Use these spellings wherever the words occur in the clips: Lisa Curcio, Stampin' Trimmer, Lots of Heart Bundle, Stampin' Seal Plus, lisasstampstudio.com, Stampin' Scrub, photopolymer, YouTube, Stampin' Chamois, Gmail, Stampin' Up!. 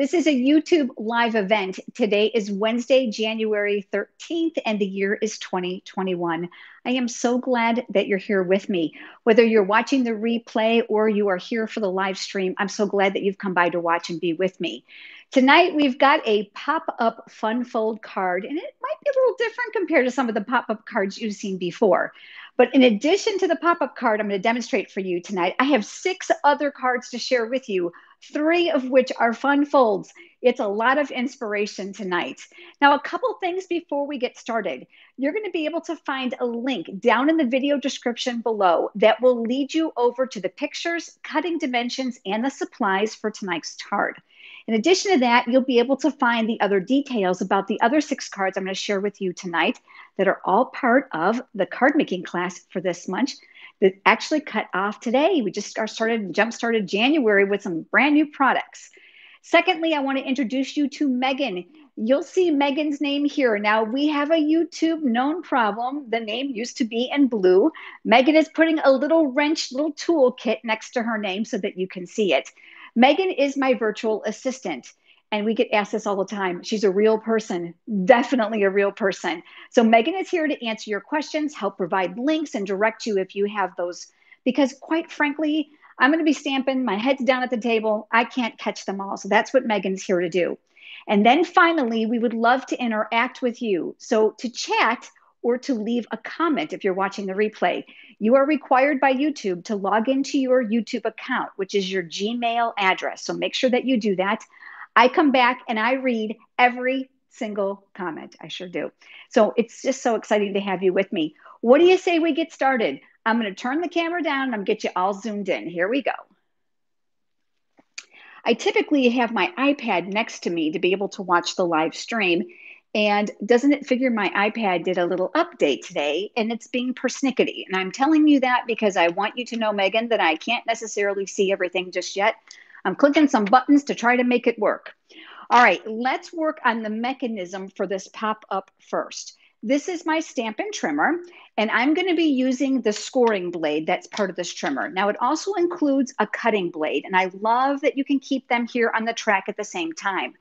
This is a YouTube live event. Today is Wednesday, January 13th, and the year is 2021. I am so glad that you're here with me. Whether you're watching the replay or you are here for the live stream, I'm so glad that you've come by to watch and be with me. Tonight, we've got a pop-up fun fold card, and it might be a little different compared to some of the pop-up cards you've seen before. But in addition to the pop-up card I'm going to demonstrate for you tonight, I have 6 other cards to share with you, 3 of which are fun folds. It's a lot of inspiration tonight. Now, a couple things before we get started. You're going to be able to find a link down in the video description below that will lead you over to the pictures, cutting dimensions, and the supplies for tonight's card. In addition to that, you'll be able to find the other details about the other 6 cards I'm going to share with you tonight that are all part of the card making class for this month that actually cut off today. We just jump started January with some brand new products. Secondly, I want to introduce you to Megan. You'll see Megan's name here. Now, we have a YouTube known problem. The name used to be in blue. Megan is putting a little wrench, little toolkit next to her name so that you can see it. Megan is my virtual assistant, and we get asked this all the time. She's a real person, definitely a real person. So Megan is here to answer your questions, help provide links, and direct you if you have those. Because quite frankly, I'm going to be stamping, my head's down at the table. I can't catch them all. So that's what Megan's here to do. And then finally, we would love to interact with you. So to chat or to leave a comment if you're watching the replay, you are required by YouTube to log into your YouTube account, which is your Gmail address. So make sure that you do that. I come back and I read every single comment. I sure do. So it's just so exciting to have you with me. What do you say we get started? I'm going to turn the camera down and I'm get you all zoomed in. Here we go. I typically have my iPad next to me to be able to watch the live stream. And doesn't it figure my iPad did a little update today, and it's being persnickety. And I'm telling you that because I want you to know, Megan, that I can't necessarily see everything just yet. I'm clicking some buttons to try to make it work. All right, let's work on the mechanism for this pop-up first. This is my Stampin' trimmer, and I'm going to be using the scoring blade that's part of this trimmer. Now, it also includes a cutting blade, and I love that you can keep them here on the track at the same time.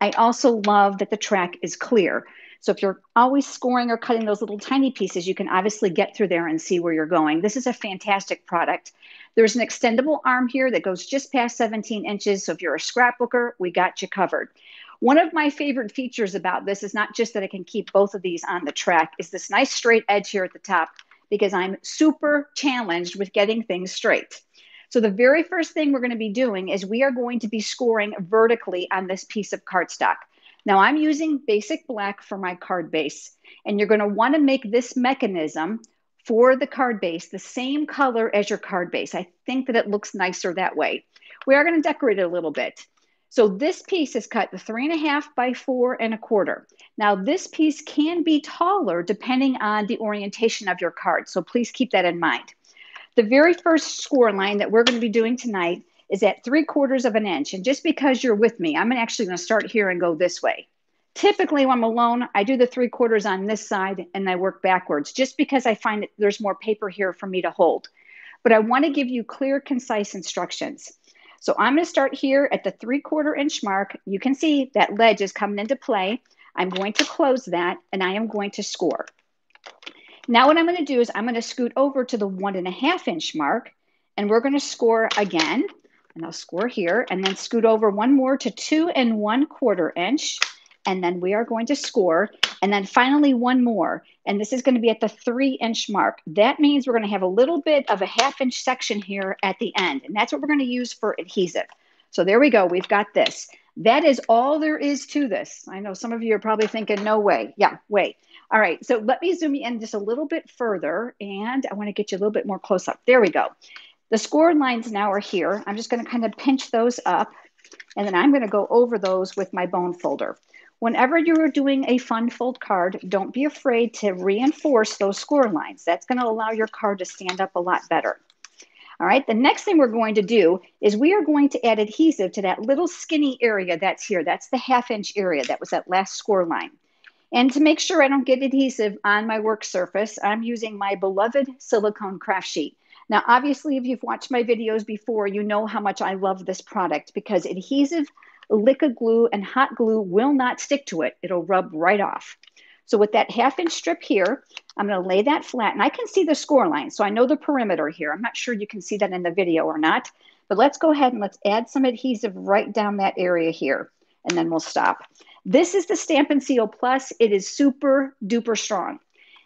I also love that the track is clear. So if you're always scoring or cutting those little tiny pieces, you can obviously get through there and see where you're going. This is a fantastic product. There's an extendable arm here that goes just past 17 inches. So if you're a scrapbooker, we got you covered. One of my favorite features about this is not just that I can keep both of these on the track, is this nice straight edge here at the top, because I'm super challenged with getting things straight. So the very first thing we're going to be doing is we are going to be scoring vertically on this piece of cardstock. Now I'm using basic black for my card base, and you're going to want to make this mechanism for the card base the same color as your card base. I think that it looks nicer that way. We are going to decorate it a little bit. So this piece is cut 3.5 by 4.25. Now this piece can be taller depending on the orientation of your card. So please keep that in mind. The very first score line that we're going to be doing tonight is at 3/4 of an inch. And just because you're with me, I'm actually going to start here and go this way. Typically, when I'm alone, I do the 3/4 on this side and I work backwards just because I find that there's more paper here for me to hold. But I want to give you clear, concise instructions. So I'm going to start here at the 3/4 inch mark. You can see that ledge is coming into play. I'm going to close that and I am going to score. Now what I'm going to do is I'm going to scoot over to the 1.5 inch mark, and we're going to score again, and I'll score here and then scoot over one more to 2.25 inch. And then we are going to score, and then finally one more. And this is going to be at the 3 inch mark. That means we're going to have a little bit of a 1/2 inch section here at the end. And that's what we're going to use for adhesive. So there we go. We've got this. That is all there is to this. I know some of you are probably thinking, no way. Yeah, wait. All right, so let me zoom in just a little bit further, and I want to get you a little bit more close up. There we go. The score lines now are here. I'm just going to kind of pinch those up, and then I'm going to go over those with my bone folder. Whenever you're doing a fun fold card, don't be afraid to reinforce those score lines. That's going to allow your card to stand up a lot better. All right, the next thing we're going to do is we are going to add adhesive to that little skinny area that's here. That's the 1/2 inch area. That was that last score line. And to make sure I don't get adhesive on my work surface, I'm using my beloved silicone craft sheet. Now, obviously, if you've watched my videos before, you know how much I love this product because adhesive Liquor glue and hot glue will not stick to it. It'll rub right off. So with that half-inch strip here, I'm going to lay that flat. And I can see the score line, so I know the perimeter here. I'm not sure you can see that in the video or not. But let's go ahead and let's add some adhesive right down that area here. And then we'll stop. This is the Stampin' Seal Plus. It is super duper strong.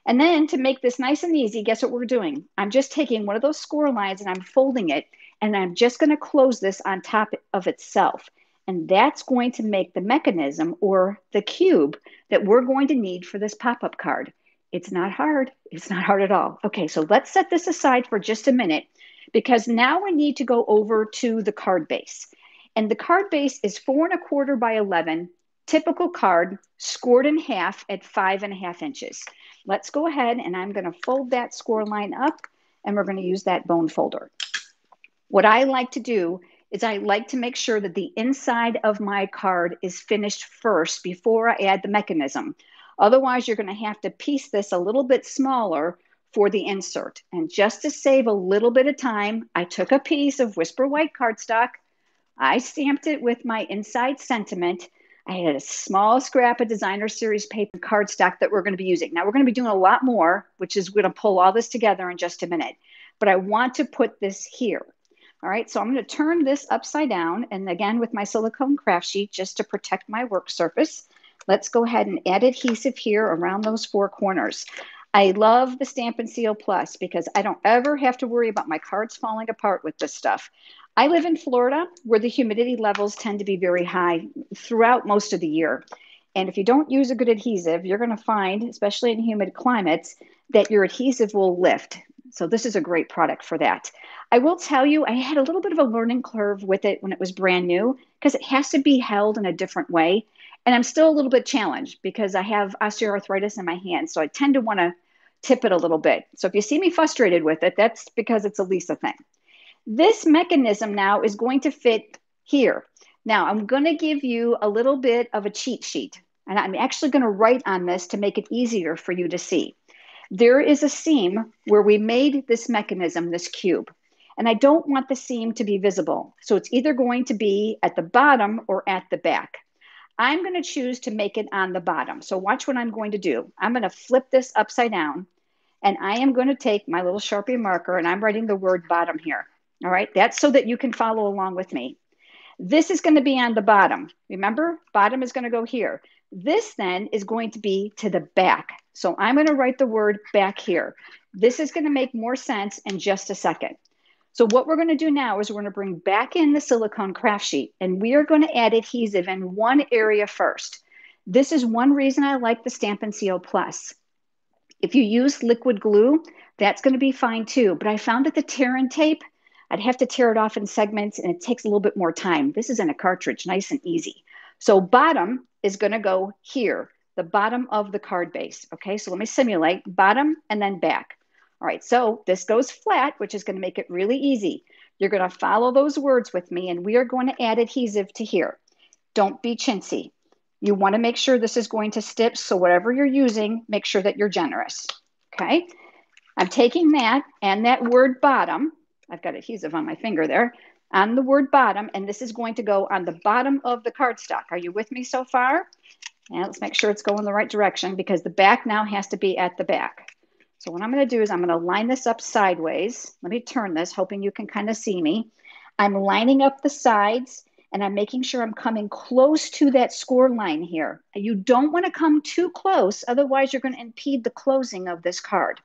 And then to make this nice and easy, guess what we're doing? I'm just taking one of those score lines and I'm folding it. And I'm just going to close this on top of itself. And that's going to make the mechanism or the cube that we're going to need for this pop-up card. It's not hard. It's not hard at all. Okay, so let's set this aside for just a minute because now we need to go over to the card base. And the card base is 4 1/4 by 11, typical card, scored in half at 5 1/2 inches. Let's go ahead and I'm going to fold that score line up and we're going to use that bone folder. What I like to do is I like to make sure that the inside of my card is finished first before I add the mechanism. Otherwise, you're going to have to piece this a little bit smaller for the insert. And just to save a little bit of time, I took a piece of Whisper White cardstock. I stamped it with my inside sentiment. I had a small scrap of Designer Series paper cardstock that we're going to be using. Now, we're going to be doing a lot more, which is going to pull all this together in just a minute. But I want to put this here. All right, so I'm going to turn this upside down, and again with my silicone craft sheet just to protect my work surface. Let's go ahead and add adhesive here around those four corners. I love the Stampin' Seal Plus because I don't ever have to worry about my cards falling apart with this stuff. I live in Florida where the humidity levels tend to be very high throughout most of the year. And if you don't use a good adhesive, you're going to find, especially in humid climates, that your adhesive will lift. So this is a great product for that. I will tell you, I had a little bit of a learning curve with it when it was brand new because it has to be held in a different way. And I'm still a little bit challenged because I have osteoarthritis in my hand. So I tend to want to tip it a little bit. So if you see me frustrated with it, that's because it's a Lisa thing. This mechanism now is going to fit here. Now I'm going to give you a little bit of a cheat sheet. And I'm actually going to write on this to make it easier for you to see. There is a seam where we made this mechanism, this cube, and I don't want the seam to be visible. So it's either going to be at the bottom or at the back. I'm going to choose to make it on the bottom. So watch what I'm going to do. I'm going to flip this upside down, and I am going to take my little Sharpie marker, and I'm writing the word bottom here. All right, that's so that you can follow along with me. This is going to be on the bottom. Remember, bottom is going to go here. This then is going to be to the back. So I'm going to write the word back here. This is going to make more sense in just a second. So what we're going to do now is we're going to bring back in the silicone craft sheet, and we are going to add adhesive in one area first. This is one reason I like the Stampin' Seal Plus. If you use liquid glue, that's going to be fine too, but I found that the tear and tape, I'd have to tear it off in segments, and it takes a little bit more time. This is in a cartridge, nice and easy. So bottom is going to go here, the bottom of the card base. Okay, so let me simulate bottom and then back. All right, so this goes flat, which is going to make it really easy. You're going to follow those words with me, and we are going to add adhesive to here. Don't be chintzy. You want to make sure this is going to stick, so whatever you're using, make sure that you're generous. Okay, I'm taking that and that word bottom. I've got adhesive on my finger there. On the word bottom, and this is going to go on the bottom of the cardstock. Are you with me so far? And let's make sure it's going the right direction because the back now has to be at the back. So what I'm going to do is I'm going to line this up sideways. Let me turn this, hoping you can kind of see me. I'm lining up the sides, and I'm making sure I'm coming close to that score line here. You don't want to come too close, otherwise you're going to impede the closing of this card.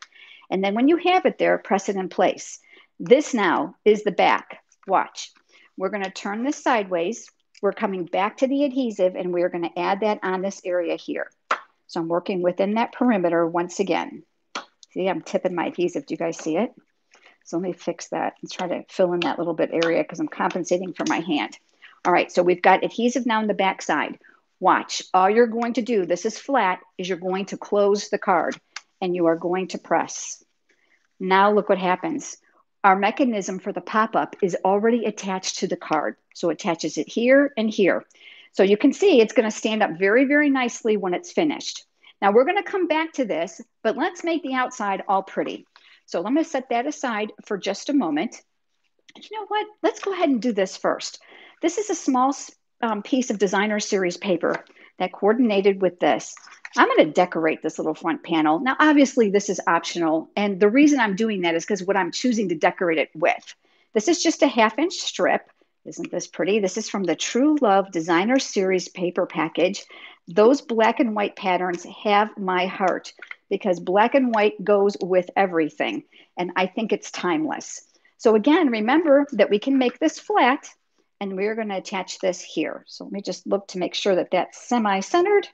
And then when you have it there, press it in place. This now is the back. Watch. We're going to turn this sideways. We're coming back to the adhesive, and we're going to add that on this area here. So I'm working within that perimeter once again. See, I'm tipping my adhesive. Do you guys see it? So let me fix that and try to fill in that little bit area because I'm compensating for my hand. All right, so we've got adhesive now on the back side. Watch. All you're going to do, this is flat, is you're going to close the card, and you are going to press. Now look what happens. Our mechanism for the pop-up is already attached to the card. So it attaches it here and here. So you can see it's going to stand up very, very nicely when it's finished. Now we're going to come back to this, but let's make the outside all pretty. So I'm going to set that aside for just a moment. You know what? Let's go ahead and do this first. This is a small piece of designer series paper that coordinated with this. I'm going to decorate this little front panel. Now, obviously this is optional. And the reason I'm doing that is because what I'm choosing to decorate it with. This is just a 1/2 inch strip. Isn't this pretty? This is from the True Love Designer Series paper package. Those black and white patterns have my heart because black and white goes with everything. And I think it's timeless. So again, remember that we can make this flat and we're going to attach this here. So let me just look to make sure that that's semi-centered,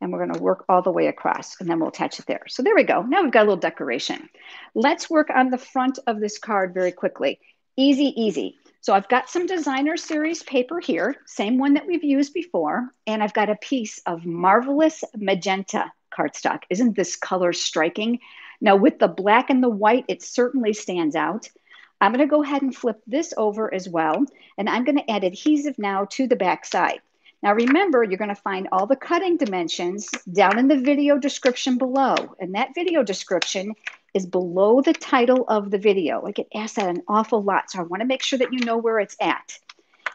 and we're going to work all the way across and then we'll attach it there. So there we go. Now we've got a little decoration. Let's work on the front of this card very quickly. Easy, easy. So I've got some designer series paper here, same one that we've used before, and I've got a piece of Marvelous Magenta cardstock. Isn't this color striking? Now with the black and the white, it certainly stands out. I'm going to go ahead and flip this over as well, and I'm going to add adhesive now to the back side. Now remember, you're going to find all the cutting dimensions down in the video description below, and that video description is below the title of the video. I get asked that an awful lot, so I want to make sure that you know where it's at.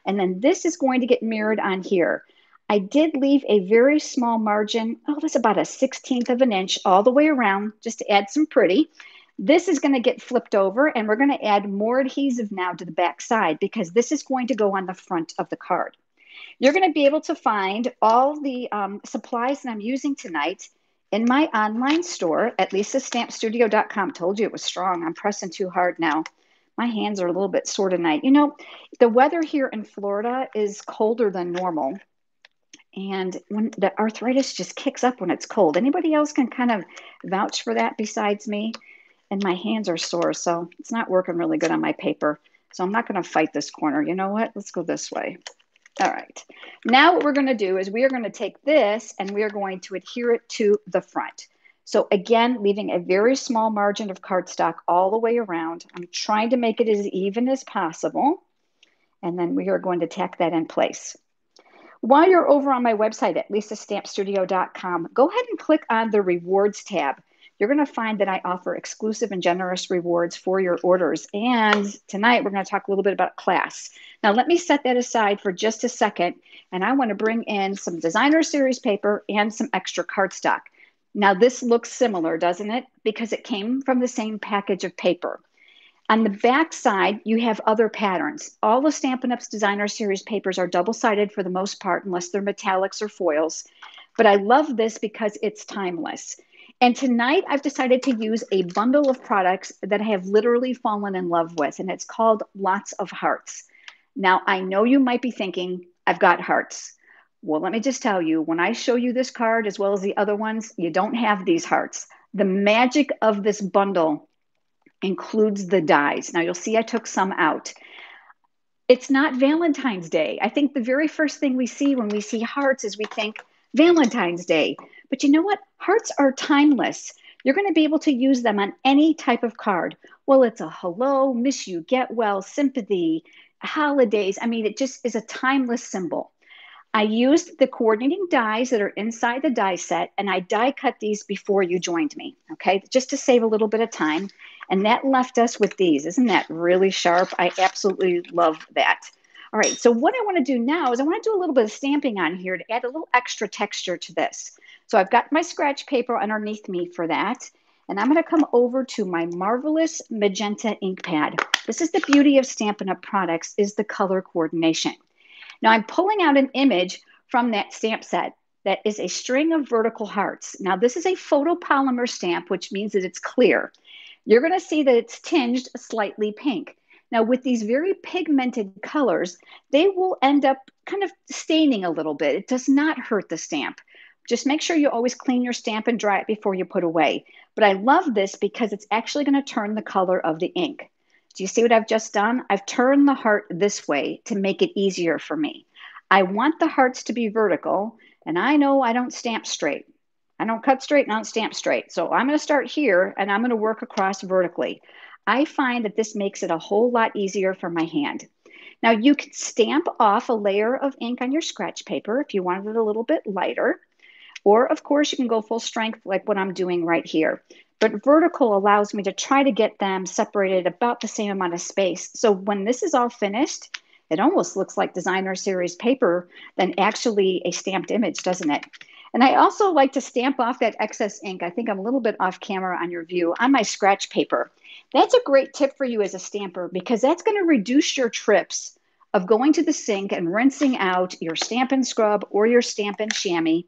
And then this is going to get mirrored on here. I did leave a very small margin, oh, that's about a 1/16 of an inch all the way around, just to add some pretty. This is going to get flipped over, and we're going to add more adhesive now to the back side because this is going to go on the front of the card. You're going to be able to find all the supplies that I'm using tonight in my online store at lisasstampstudio.com. Told you it was strong. I'm pressing too hard now. My hands are a little bit sore tonight. You know, the weather here in Florida is colder than normal, and when the arthritis just kicks up when it's cold. Anybody else can kind of vouch for that besides me? And my hands are sore, so it's not working really good on my paper. So I'm not going to fight this corner. You know what? Let's go this way. All right. Now what we're going to do is we are going to take this and we are going to adhere it to the front. So again, leaving a very small margin of cardstock all the way around. I'm trying to make it as even as possible. And then we are going to tack that in place. While you're over on my website at lisasstampstudio.com, go ahead and click on the Rewards tab. You're going to find that I offer exclusive and generous rewards for your orders. And tonight we're going to talk a little bit about class. Now let me set that aside for just a second. And I want to bring in some designer series paper and some extra cardstock. Now this looks similar, doesn't it? Because it came from the same package of paper. On the back side, you have other patterns. All of Stampin' Up's designer series papers are double-sided for the most part, unless they're metallics or foils. But I love this because it's timeless. And tonight I've decided to use a bundle of products that I have literally fallen in love with, and it's called Lots of Hearts. Now, I know you might be thinking, I've got hearts. Well, let me just tell you, when I show you this card as well as the other ones, you don't have these hearts. The magic of this bundle includes the dies. Now, you'll see I took some out. It's not Valentine's Day. I think the very first thing we see when we see hearts is we think Valentine's Day. But you know what? Hearts are timeless. You're going to be able to use them on any type of card. Well, it's a hello, miss you, get well, sympathy, holidays. I mean, it just is a timeless symbol. I used the coordinating dies that are inside the die set, and I die cut these before you joined me, okay, just to save a little bit of time. And that left us with these. Isn't that really sharp? I absolutely love that. All right, so what I want to do now is I want to do a little bit of stamping on here to add a little extra texture to this. So I've got my scratch paper underneath me for that, and I'm going to come over to my Marvelous Magenta ink pad. This is the beauty of Stampin' Up! Products, is the color coordination. Now I'm pulling out an image from that stamp set that is a string of vertical hearts. Now this is a photopolymer stamp, which means that it's clear. You're going to see that it's tinged slightly pink. Now, with these very pigmented colors, they will end up kind of staining a little bit. It does not hurt the stamp. Just make sure you always clean your stamp and dry it before you put away. But I love this because it's actually going to turn the color of the ink. Do you see what I've just done? I've turned the heart this way to make it easier for me. I want the hearts to be vertical, and I know I don't stamp straight. I don't cut straight and I don't stamp straight. So I'm going to start here, and I'm going to work across vertically. I find that this makes it a whole lot easier for my hand. Now you can stamp off a layer of ink on your scratch paper if you wanted it a little bit lighter, or of course you can go full strength like what I'm doing right here. But vertical allows me to try to get them separated about the same amount of space. So when this is all finished, It almost looks like designer series paper than actually a stamped image, doesn't it? And I also like to stamp off that excess ink. I think I'm a little bit off camera on your view on my scratch paper. That's a great tip for you as a stamper, because that's going to reduce your trips of going to the sink and rinsing out your Stampin' Scrub or your Stampin' Chamois,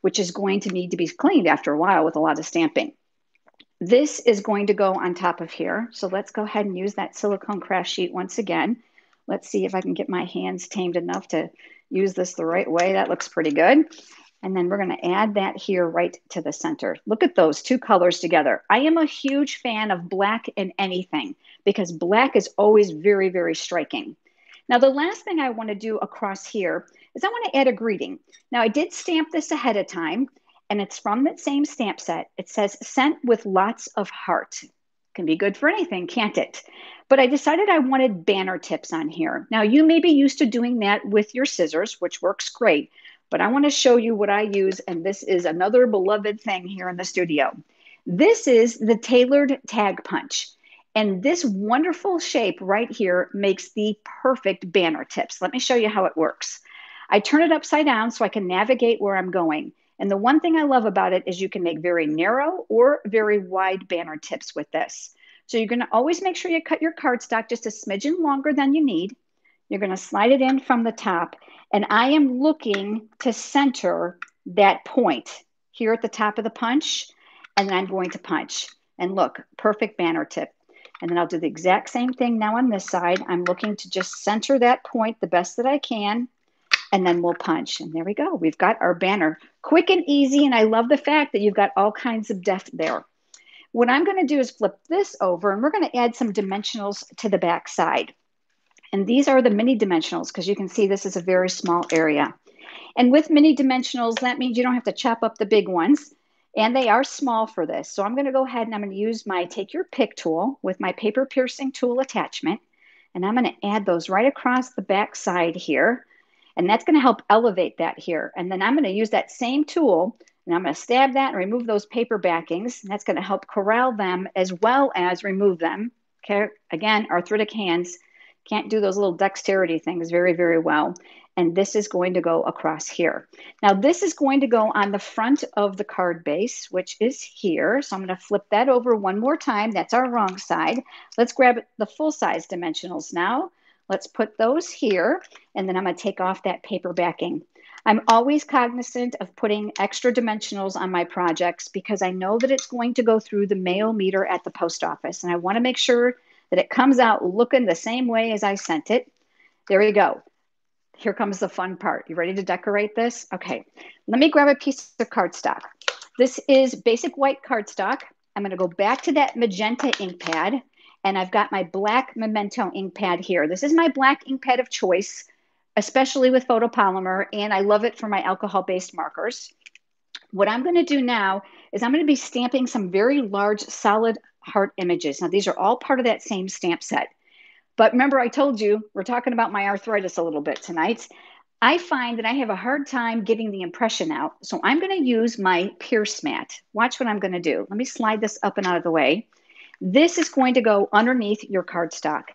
which is going to need to be cleaned after a while with a lot of stamping. This is going to go on top of here. So let's go ahead and use that silicone craft sheet once again. Let's see if I can get my hands tamed enough to use this the right way. That looks pretty good. And then we're going to add that here right to the center. Look at those two colors together. I am a huge fan of black in anything, because black is always very, very striking. Now, the last thing I want to do across here is I want to add a greeting. Now, I did stamp this ahead of time, and it's from that same stamp set. It says, "Sent with lots of heart." Can be good for anything, can't it? But I decided I wanted banner tips on here. Now, you may be used to doing that with your scissors, which works great, but I want to show you what I use, and this is another beloved thing here in the studio. This is the Tailored Tag Punch, and this wonderful shape right here makes the perfect banner tips. Let me show you how it works. I turn it upside down so I can navigate where I'm going. And the one thing I love about it is you can make very narrow or very wide banner tips with this. So you're going to always make sure you cut your cardstock just a smidgen longer than you need. You're going to slide it in from the top. And I am looking to center that point here at the top of the punch. And then I'm going to punch. And look, perfect banner tip. And then I'll do the exact same thing now on this side. I'm looking to just center that point the best that I can. And then we'll punch. And there we go. We've got our banner. Quick and easy. And I love the fact that you've got all kinds of depth there. What I'm going to do is flip this over, and we're going to add some dimensionals to the back side. And these are the mini dimensionals, because you can see this is a very small area. And with mini dimensionals, that means you don't have to chop up the big ones. And they are small for this. So I'm going to go ahead and I'm going to use my Take Your Pick tool with my paper piercing tool attachment. And I'm going to add those right across the back side here. And that's going to help elevate that here. And then I'm going to use that same tool, and I'm going to stab that and remove those paper backings. And that's going to help corral them as well as remove them. Okay, again, arthritic hands can't do those little dexterity things very, very well. And this is going to go across here. Now, this is going to go on the front of the card base, which is here. So I'm going to flip that over one more time. That's our wrong side. Let's grab the full-size dimensionals now. Let's put those here, and then I'm going to take off that paper backing. I'm always cognizant of putting extra dimensionals on my projects, because I know that it's going to go through the mail meter at the post office, and I want to make sure that it comes out looking the same way as I sent it. There you go. Here comes the fun part. You ready to decorate this? Okay. Let me grab a piece of cardstock. This is basic white cardstock. I'm going to go back to that magenta ink pad. And I've got my black Memento ink pad here. This is my black ink pad of choice, especially with photopolymer, and I love it for my alcohol-based markers. What I'm going to do now is I'm going to be stamping some very large solid heart images. Now, these are all part of that same stamp set. But remember, I told you, we're talking about my arthritis a little bit tonight. I find that I have a hard time getting the impression out, so I'm going to use my pierce mat. Watch what I'm going to do. Let me slide this up and out of the way. This is going to go underneath your cardstock.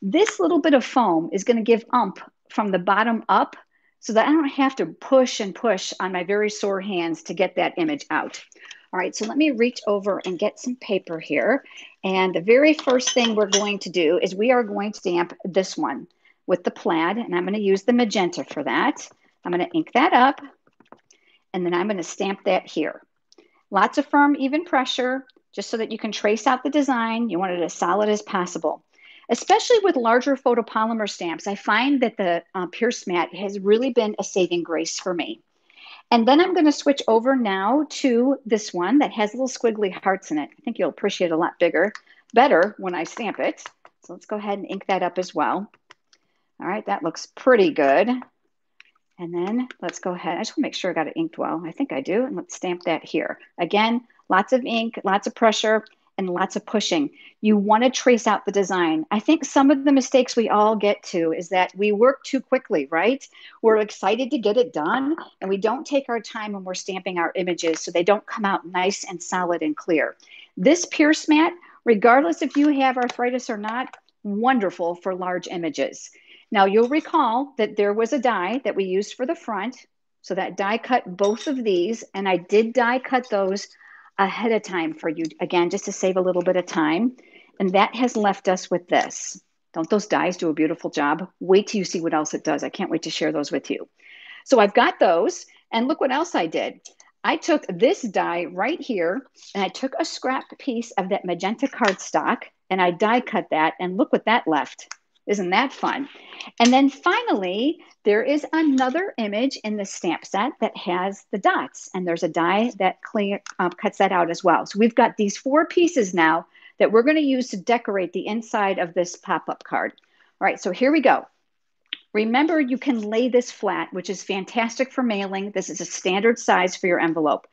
This little bit of foam is going to give oomph from the bottom up, so that I don't have to push and push on my very sore hands to get that image out. All right, so let me reach over and get some paper here. And the very first thing we're going to do is we are going to stamp this one with the plaid, and I'm going to use the magenta for that. I'm going to ink that up, and then I'm going to stamp that here. Lots of firm, even pressure, just so that you can trace out the design. You want it as solid as possible. Especially with larger photopolymer stamps, I find that the pierce mat has really been a saving grace for me. And then I'm going to switch over now to this one that has little squiggly hearts in it. I think you'll appreciate it a lot better when I stamp it. So let's go ahead and ink that up as well. All right, that looks pretty good. And then let's go ahead. I just want to make sure I got it inked well. I think I do. And let's stamp that here. Again, lots of ink, lots of pressure, and lots of pushing. You want to trace out the design. I think some of the mistakes we all get to is that we work too quickly, right? We're excited to get it done, and we don't take our time when we're stamping our images, so they don't come out nice and solid and clear. This pierce mat, regardless if you have arthritis or not, wonderful for large images. Now you'll recall that there was a die that we used for the front. So that die cut both of these, and I did die cut those ahead of time for you, again, just to save a little bit of time. And that has left us with this. Don't those dies do a beautiful job? Wait till you see what else it does. I can't wait to share those with you. So I've got those, and look what else I did. I took this die right here, and I took a scrap piece of that magenta cardstock, and I die cut that, and look what that left. Isn't that fun? And then finally, there is another image in the stamp set that has the dots, and there's a die that cuts that out as well. So we've got these four pieces now that we're going to use to decorate the inside of this pop-up card. All right, so here we go. Remember, you can lay this flat, which is fantastic for mailing. This is a standard size for your envelope.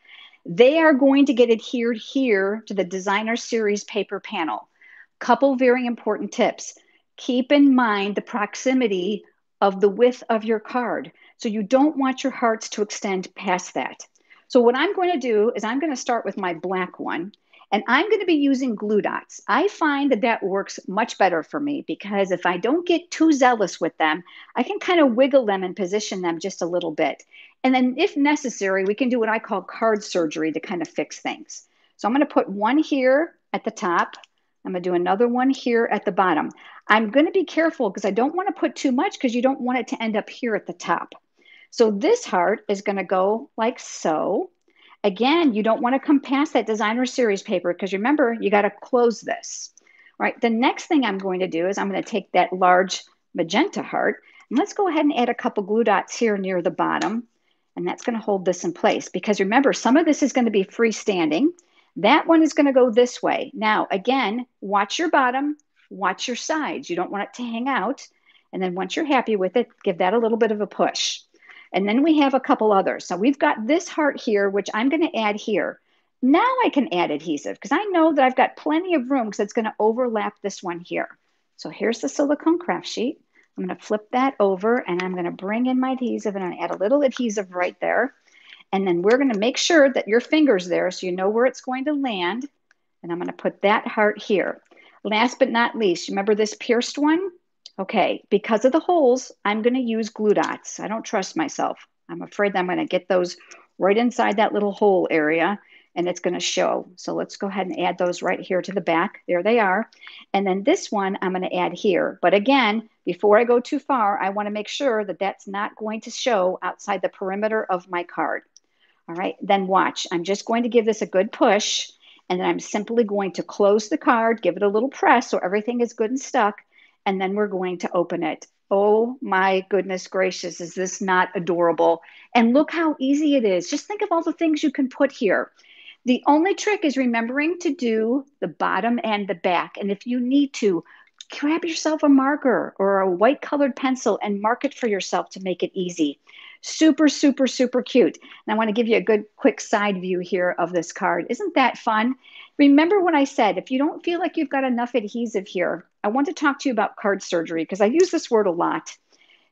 They are going to get adhered here to the Designer Series paper panel. Couple very important tips. Keep in mind the proximity of the width of your card. So you don't want your hearts to extend past that. So what I'm going to do is I'm going to start with my black one, and I'm going to be using glue dots. I find that that works much better for me because if I don't get too zealous with them, I can kind of wiggle them and position them just a little bit. And then if necessary, we can do what I call card surgery to kind of fix things. So I'm going to put one here at the top. I'm going to do another one here at the bottom. I'm going to be careful because I don't want to put too much because you don't want it to end up here at the top. So this heart is going to go like so. Again, you don't want to come past that Designer Series paper because remember, you got to close this. All right, the next thing I'm going to do is I'm going to take that large magenta heart, and let's go ahead and add a couple glue dots here near the bottom, and that's going to hold this in place because remember, some of this is going to be freestanding. That one is going to go this way. Now, again, watch your bottom, watch your sides. You don't want it to hang out. And then once you're happy with it, give that a little bit of a push. And then we have a couple others. So we've got this heart here, which I'm going to add here. Now I can add adhesive because I know that I've got plenty of room because it's going to overlap this one here. So here's the silicone craft sheet. I'm going to flip that over, and I'm going to bring in my adhesive, and I'm going to add a little adhesive right there. And then we're going to make sure that your finger's there so you know where it's going to land. And I'm going to put that heart here. Last but not least, remember this pierced one? Okay, because of the holes, I'm going to use glue dots. I don't trust myself. I'm afraid that I'm going to get those right inside that little hole area, and it's going to show. So let's go ahead and add those right here to the back. There they are. And then this one I'm going to add here. But again, before I go too far, I want to make sure that that's not going to show outside the perimeter of my card. All right, then watch. I'm just going to give this a good push, and then I'm simply going to close the card, give it a little press so everything is good and stuck, and then we're going to open it. Oh my goodness gracious, is this not adorable? And look how easy it is. Just think of all the things you can put here. The only trick is remembering to do the bottom and the back, and if you need to, grab yourself a marker or a white colored pencil and mark it for yourself to make it easy. Super, super, super cute. And I want to give you a good quick side view here of this card. Isn't that fun? Remember what I said, if you don't feel like you've got enough adhesive here, I want to talk to you about card surgery because I use this word a lot.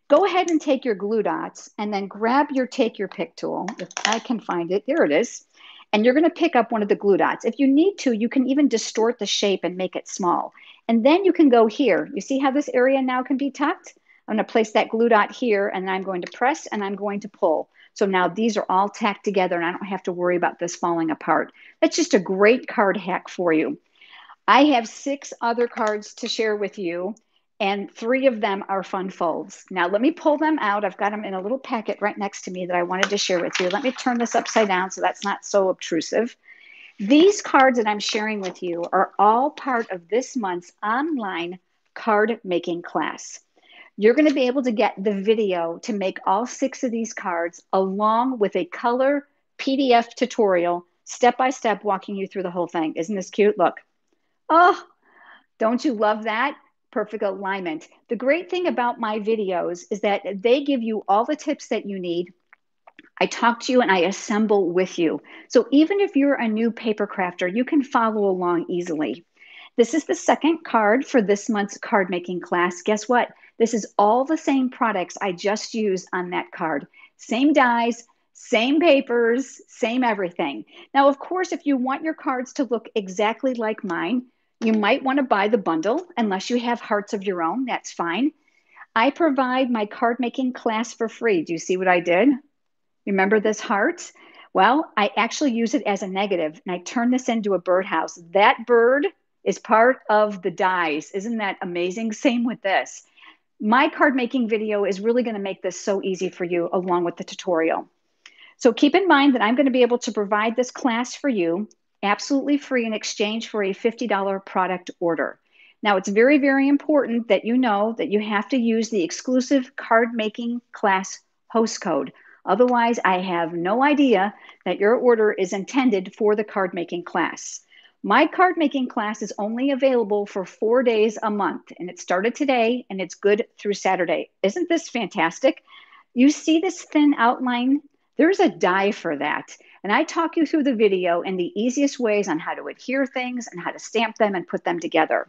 Go ahead and take your glue dots and then grab your take your pick tool. If I can find it, there it is. And you're going to pick up one of the glue dots. If you need to, you can even distort the shape and make it small. And then you can go here. You see how this area now can be tucked? I'm going to place that glue dot here, and I'm going to press, and I'm going to pull. So now these are all tacked together, and I don't have to worry about this falling apart. That's just a great card hack for you. I have 6 other cards to share with you, and 3 of them are fun folds. Now let me pull them out. I've got them in a little packet right next to me that I wanted to share with you. Let me turn this upside down so that's not so obtrusive. These cards that I'm sharing with you are all part of this month's online card making class. You're going to be able to get the video to make all 6 of these cards along with a color PDF tutorial, step-by-step walking you through the whole thing. Isn't this cute? Look. Oh, don't you love that? Perfect alignment. The great thing about my videos is that they give you all the tips that you need. I talk to you and I assemble with you. So even if you're a new paper crafter, you can follow along easily. This is the second card for this month's card making class. Guess what? This is all the same products I just used on that card. Same dies, same papers, same everything. Now, of course, if you want your cards to look exactly like mine, you might want to buy the bundle unless you have hearts of your own. That's fine. I provide my card making class for free. Do you see what I did? Remember this heart? Well, I actually use it as a negative, and I turn this into a birdhouse. That bird is part of the dies. Isn't that amazing? Same with this. My card making video is really going to make this so easy for you along with the tutorial. So keep in mind that I'm going to be able to provide this class for you absolutely free in exchange for a $50 product order. Now, it's very, very important that you know that you have to use the exclusive card making class host code. Otherwise, I have no idea that your order is intended for the card making class. My card making class is only available for 4 days a month, and it started today, and it's good through Saturday. Isn't this fantastic? You see this thin outline? There's a die for that. And I talk you through the video and the easiest ways on how to adhere things and how to stamp them and put them together.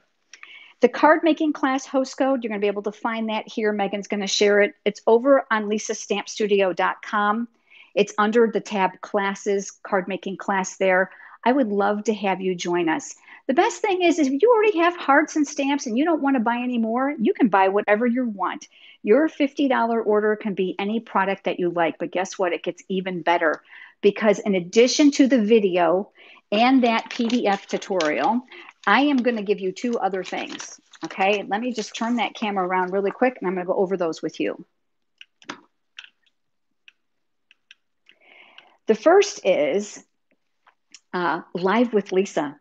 The card making class host code, you're going to be able to find that here. Megan's going to share it. It's over on lisasstampstudio.com. It's under the tab classes, card making class there. I would love to have you join us. The best thing is if you already have hearts and stamps and you don't want to buy any more, you can buy whatever you want. Your $50 order can be any product that you like, but guess what? It gets even better because in addition to the video and that PDF tutorial, I am going to give you two other things. Okay, let me just turn that camera around really quick and I'm going to go over those with you. The first is Live with Lisa.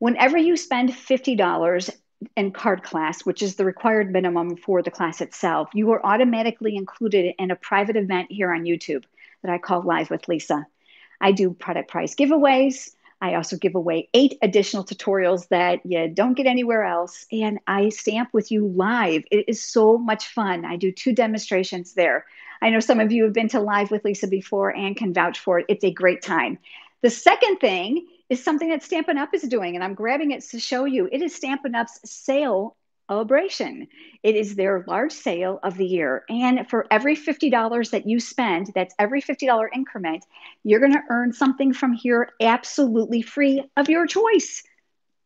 Whenever you spend $50 in card class, which is the required minimum for the class itself, you are automatically included in a private event here on YouTube that I call Live with Lisa. I do product prize giveaways. I also give away 8 additional tutorials that you don't get anywhere else. And I stamp with you live. It is so much fun. I do 2 demonstrations there. I know some of you have been to Live with Lisa before and can vouch for it. It's a great time. The second thing is something that Stampin' Up! Is doing, and I'm grabbing it to show you. It is Stampin' Up!'s sale celebration. It is their large sale of the year. And for every $50 that you spend, that's every $50 increment, you're going to earn something from here absolutely free of your choice.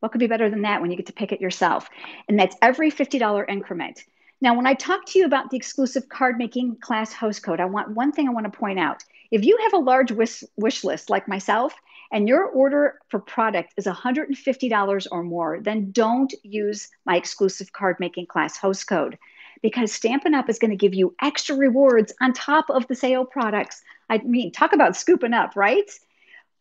What could be better than that when you get to pick it yourself? And that's every $50 increment. Now, when I talk to you about the exclusive card making class host code, one thing I want to point out. If you have a large wish list like myself and your order for product is $150 or more, then don't use my exclusive card making class host code because Stampin' Up! Is going to give you extra rewards on top of the sale products. I mean, talk about scooping up, right?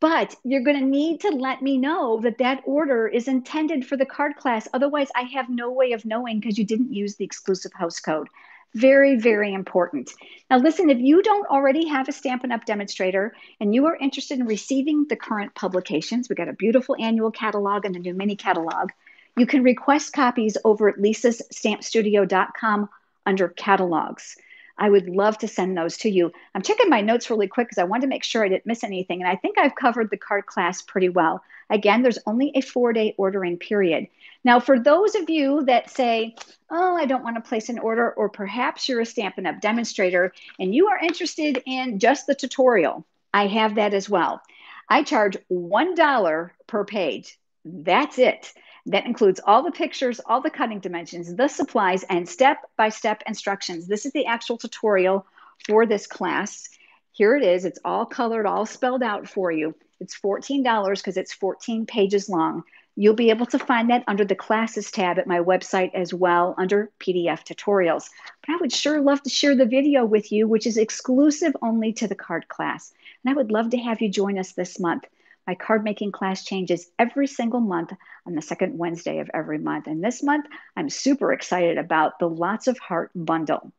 But you're going to need to let me know that that order is intended for the card class. Otherwise, I have no way of knowing because you didn't use the exclusive host code. Very, very important. Now, listen, if you don't already have a Stampin' Up! Demonstrator and you are interested in receiving the current publications, we've got a beautiful annual catalog and a new mini catalog, you can request copies over at lisasstampstudio.com under catalogs. I would love to send those to you. I'm checking my notes really quick because I wanted to make sure I didn't miss anything. And I think I've covered the card class pretty well. Again, there's only a 4-day ordering period. Now, for those of you that say, oh, I don't want to place an order, or perhaps you're a Stampin' Up! Demonstrator and you are interested in just the tutorial, I have that as well. I charge $1 per page. That's it. That includes all the pictures, all the cutting dimensions, the supplies, and step-by-step instructions. This is the actual tutorial for this class. Here it is. It's all colored, all spelled out for you. It's $14 because it's 14 pages long. You'll be able to find that under the Classes tab at my website as well under PDF Tutorials. But I would sure love to share the video with you, which is exclusive only to the card class. And I would love to have you join us this month. My card making class changes every single month on the second Wednesday of every month. And this month, I'm super excited about the Lots of Heart Bundle.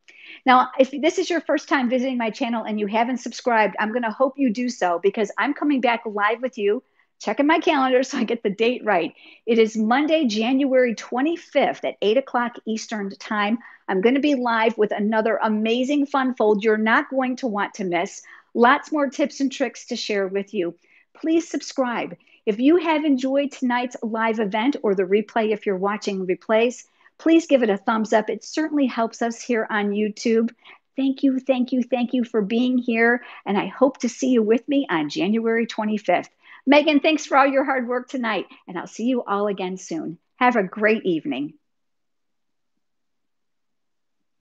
Now, if this is your first time visiting my channel and you haven't subscribed, I'm going to hope you do so because I'm coming back live with you, checking my calendar so I get the date right. It is Monday, January 25th at 8 o'clock Eastern time. I'm going to be live with another amazing fun fold you're not going to want to miss. Lots more tips and tricks to share with you. Please subscribe. If you have enjoyed tonight's live event or the replay, if you're watching replays, please give it a thumbs up. It certainly helps us here on YouTube. Thank you, thank you, thank you for being here. And I hope to see you with me on January 25th. Megan, thanks for all your hard work tonight. And I'll see you all again soon. Have a great evening.